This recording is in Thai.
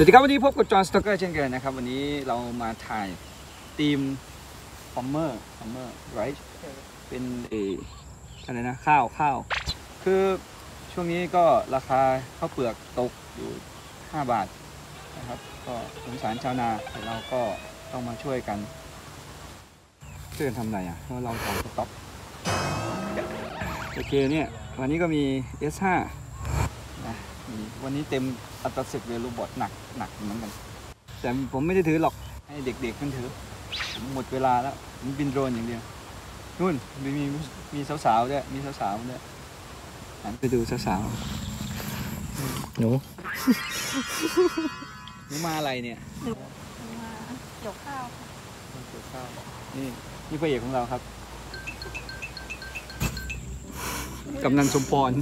สวัสดีครับวันนี้พบกับจอห์นสต็อกเกอร์เช่นเคยนะครับวันนี้เรามาถ่ายทีมฟอร์เมอร์ไรท์เป็นอะไรนะข้าวคือช่วงนี้ก็ราคาข้าวเปลือกตกอยู่5 บาทนะครับก็สงสารชาวนาเราก็ต้องมาช่วยกันทำไรอ่ะเราต่อสต็อกโอเคเนี่ยวันนี้ก็มี S5 นะวันนี้เต็มอัตราศึกเลยรูบอทหนักเหมือนกันแต่ผมไม่ได้ถือหรอกให้เด็กๆมันถือหมดเวลาแล้วมันบินโดรนอย่างเดียวนู่นมีสาวๆด้วยมีสาวๆด้วยหันไปดูสาวๆหนูมาอะไรเนี่ยหนูมาเกี่ยวข้าวนี่พระเอกของเราครับกำนันสมพร